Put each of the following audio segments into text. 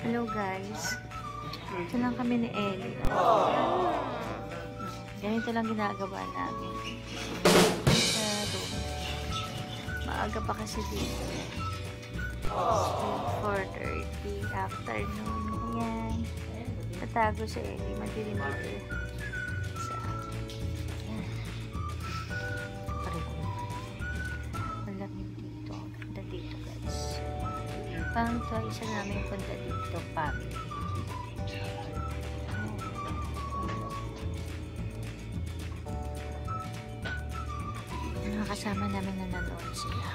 Hello guys. Ito lang kami ni Ellie. Ganito lang ginagawa namin. Pero maaga pa kasi dito. It's 4:30 afternoon. Ayan. Natago si Ellie. Madilim dito. Ayan. Parang. Malamig dito. Ganda dito guys. Parang ito ay isa namin punta dito. Family. Nakakasama namin na nanood sila.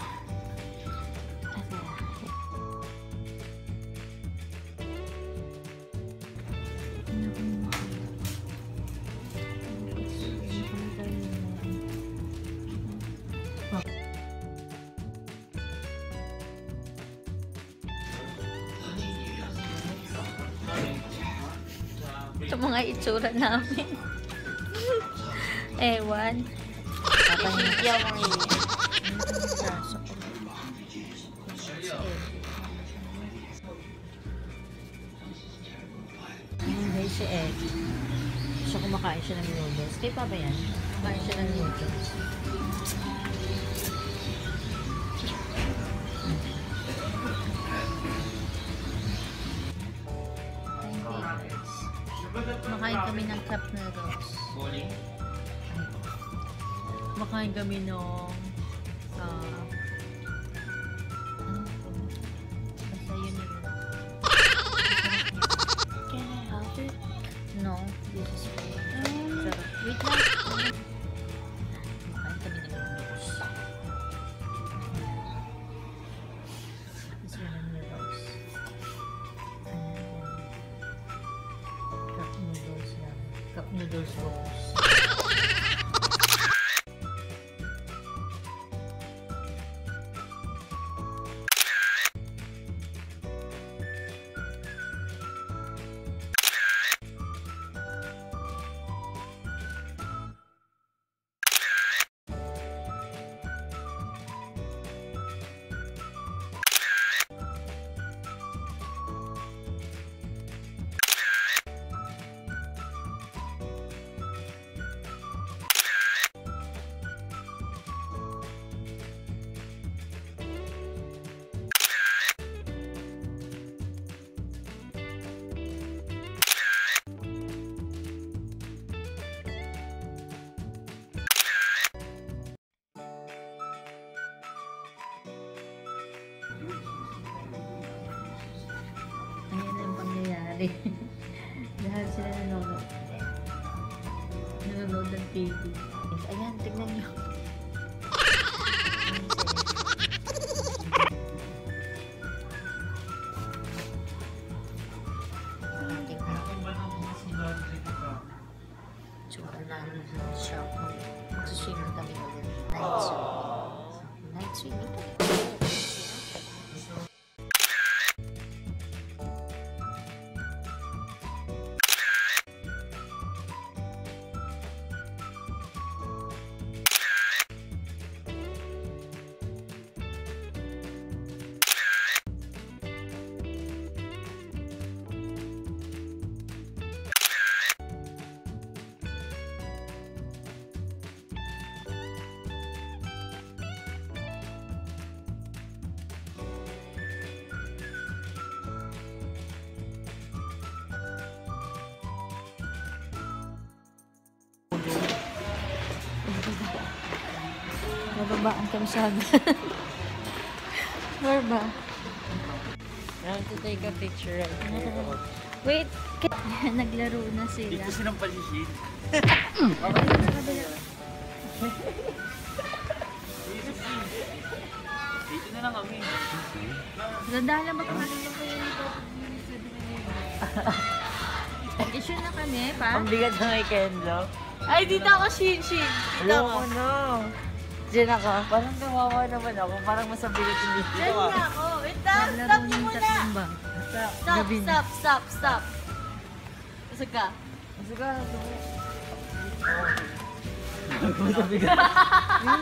Ito mga itsura namin. Ewan. Papahiyaw mo yun. Hindi si Ed. Gusto kumakain siya ng noodles. Kaya pa ba yan? Kumakain siya ng noodles. Makain kami ng cup noodles. Makain kami ng basta yun yun. Can I have it? No, this is good. Wait lang. Makain kami ng noodles. This is yun yun. Cup noodles rolls. Dahil sila nanonood. Nanonood ng TV. Ayan, tignan nyo. Tsura namin ng shop. Magsuswimming kami ulit. Night swimming. Night swimming kami. Nababa ang kamsag. Where ba? I want to take a picture right here. Wait! Naglaro na sila. Dito silang palisid. Dito na lang kami. Dadala ba kung ano yung kayo nito? Issue na kami, pa? Ang bigat na kay Kendlo. Ay, dito ako, Shin! Dito ako. No! Diyan ako. Parang nawawa naman ako. Parang masabilit yung video. Diyan na ako. Wait lang. Stop nyo muna. Stop. Masag ka. Hindi siya ano.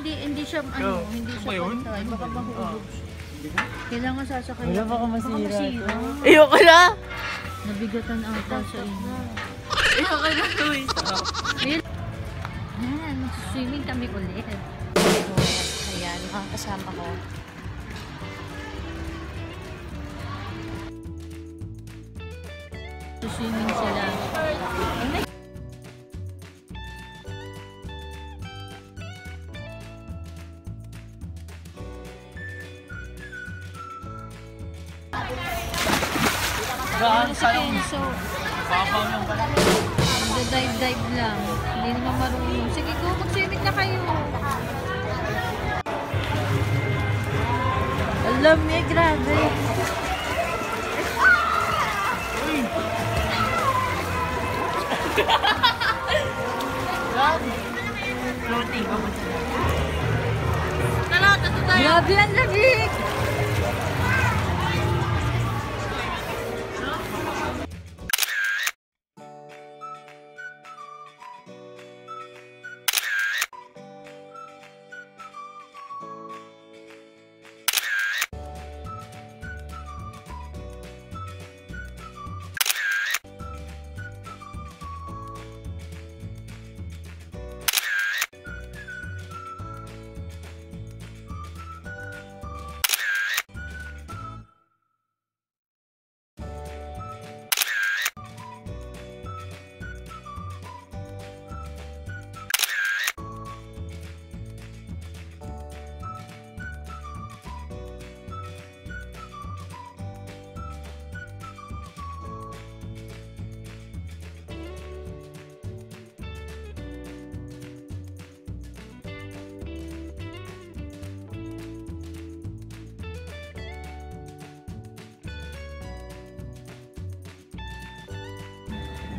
Hindi siya pantay. Baka mahulog siya. Kailangan sasakay. Wala baka masira. Ayoko na. Nabigatan ang siya yun. Ayaw ka na tuwi sa. Ayan, swimming kami ulit. Ayan, ang kasama ko. Swimming sila. Saan sayong? Dive-dive lang. Hindi naman marunong. Sige ko, mag-swimming na kayo. Alam niya, grabe. Floating ako sila. Tara, tato tayo. Grabe ang labig.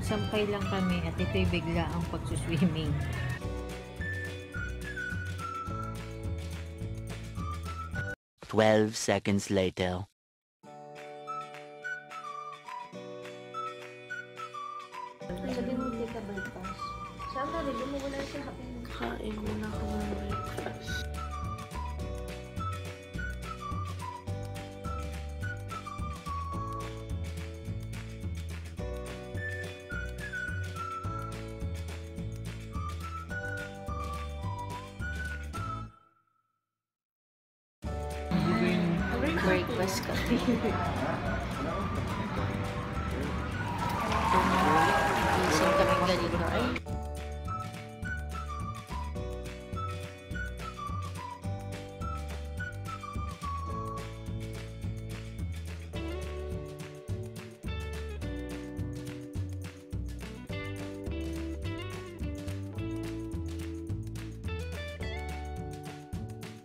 Sampay lang kami at ito'y bigla ang pagsuswimming. Swimming 12 seconds later. Sabi mo hindi ka bypass. Saan na rin? Wala siya happy. Kain muna ka ng bypass. Breakfast coffee. Isang kaming ganito ay.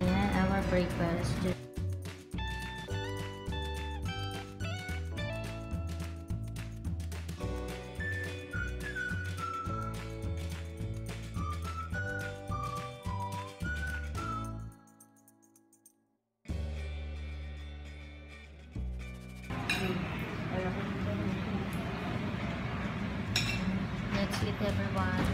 Ayan, our breakfast. Let's eat, everyone.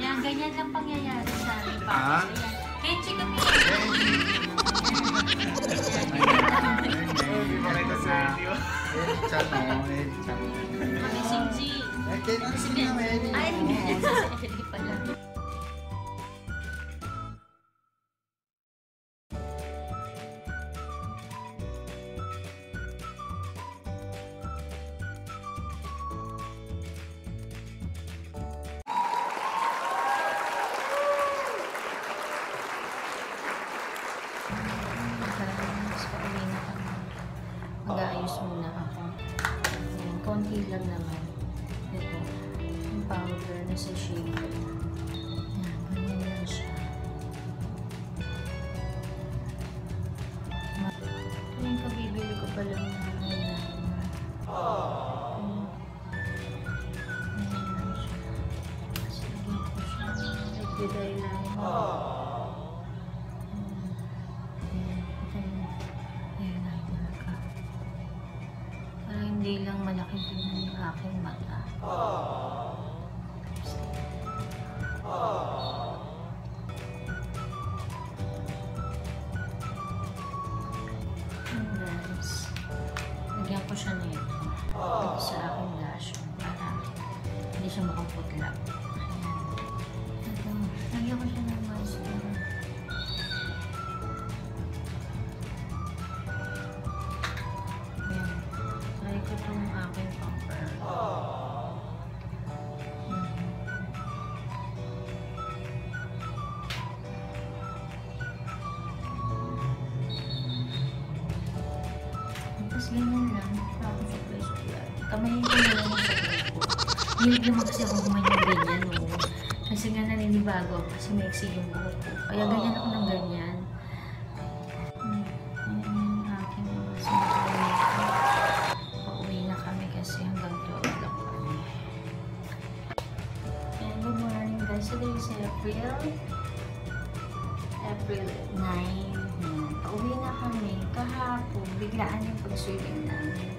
Yan, ganyan lang pangyayari sa amin. Ketchi kami. Hindi mo kayo sa radio. Ketchano. Kami Sinji. Ay, hindi sa Ellie pala. Mag-aayos muna ako. Konti lang naman. Ito. na sa shape. Ayan, ganyan lang siya. Ito yung kabibili ko pala ng mga ganyan lang siya. Sige ko siya. Nagbiday lang. Ayan, ayan ka. Para hindi lang malaking tingnan yung aking mata. Nagyan ko siya na ito sa aking lasyon para hindi siya makaputlap. Nagyan ko siya ng mascara. Ayan. Try ko itong aking pamper. Tapos ganyan lang, tapos sa place ko lang. Kamayin ko na lang sa place ko. Hilig naman kasi ako kumain ganyan, no? Kasi nga naninibago ako kasi may eksigong buhok ko. Kaya ganyan ako ng ganyan. Ganyan ang aking mga sinasabi. Pauwi na kami kasi hanggang 12 lang kami. And good morning guys. Today is April 9. Pauwi na kami kahapon, biglaan yung pag-swimming namin.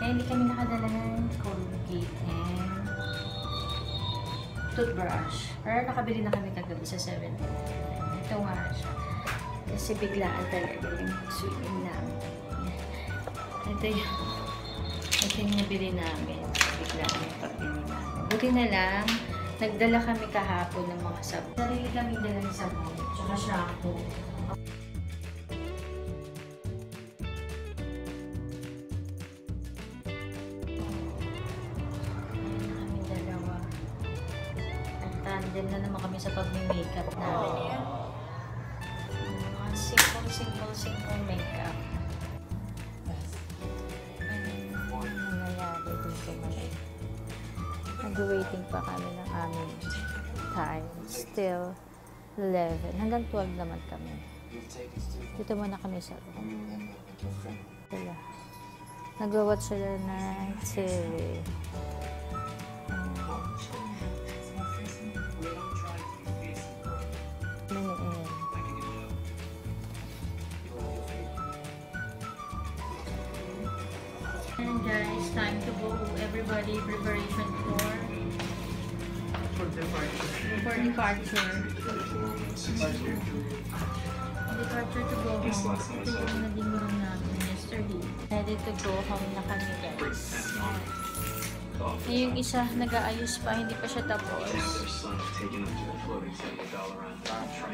Kaya hindi kami nakadala ng Colgate and toothbrush. Pero nakabili na kami kagabi sa 7. Ito nga siya. Kasi biglaan talaga yung pag-swimming namin. Ito yung nabili namin. Biglaan yung pagbili namin. Buti na lang, nagdala kami kahapon ng mga sabon. Sarili kami dala ng sabon. Tsaka shampoo. Diyan na naman kami sa pag-makeup namin. Mga simple makeup. Ano yung nangyari dito ngayon? Nag-waiting pa kami ng aming time. Still 11. Hanggang 12 naman kami. Dito muna kami sa room. Nag-watch sila ng TV. And guys, time to go. Everybody, preparation for departure. For departure. Departure to go home. Ito yung naging room natin yesterday. Ready to go home na kami guys. Yung isa nag-aayos pa, hindi pa siya tapos.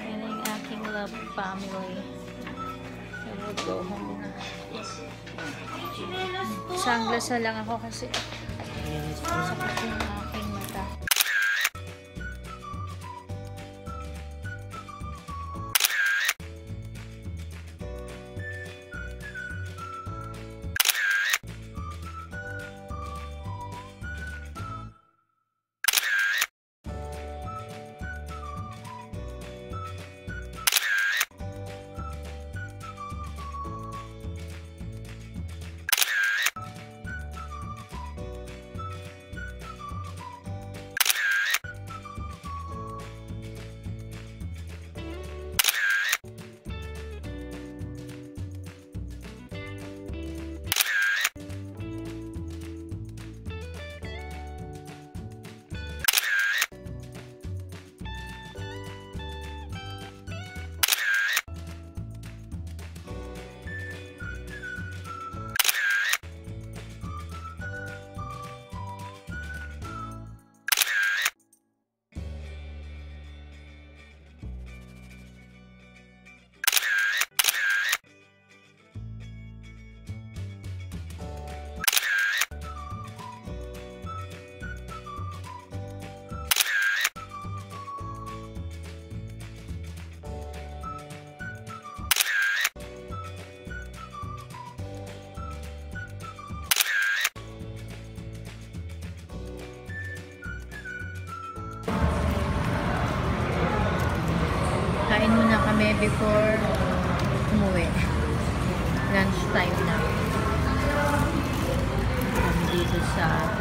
Yan yung aking love family. Let's go home. Sunglass na lang ako kasi masakit yung aking mata. kami before umuwi. Lunch time na. Dito sa